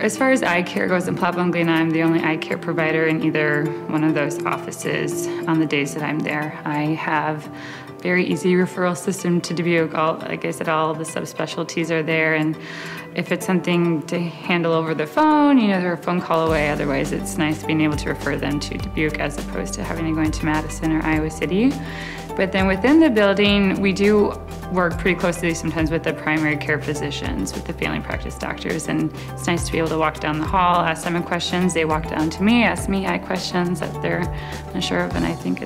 As far as eye care goes in Platteville and Galena, I'm the only eye care provider in either one of those offices on the days that I'm there. I have a very easy referral system to Dubuque. Like I said, all the subspecialties are there, and if it's something to handle over the phone, they're a phone call away. Otherwise, it's nice being able to refer them to Dubuque as opposed to having to go into Madison or Iowa City. But then within the building, we do work pretty closely sometimes with the primary care physicians, with the family practice doctors, and it's nice to be able to walk down the hall, ask them questions. They walk down to me, ask me questions that they're unsure of, and I think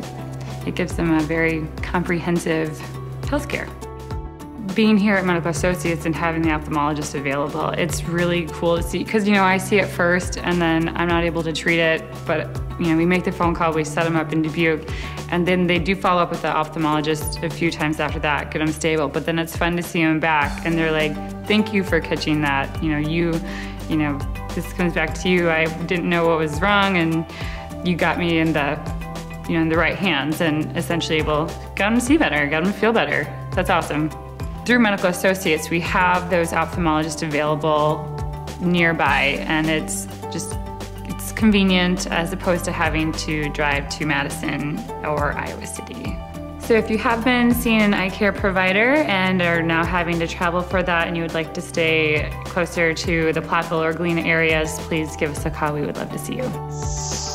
it gives them a very comprehensive health care. Being here at Medical Associates and having the ophthalmologist available, it's really cool to see, because I see it first and then I'm not able to treat it, but we make the phone call, we set them up in Dubuque, and then they do follow up with the ophthalmologist a few times after that, get them stable, but then it's fun to see them back and they're like, thank you for catching that, you know, this comes back to you, I didn't know what was wrong and you got me in the, in the right hands, and essentially got them to see better, got them to feel better. That's awesome. Through Medical Associates, we have those ophthalmologists available nearby, and it's convenient as opposed to having to drive to Madison or Iowa City. So if you have been seeing an eye care provider and are now having to travel for that, and you would like to stay closer to the Platteville or Galena areas, please give us a call. We would love to see you.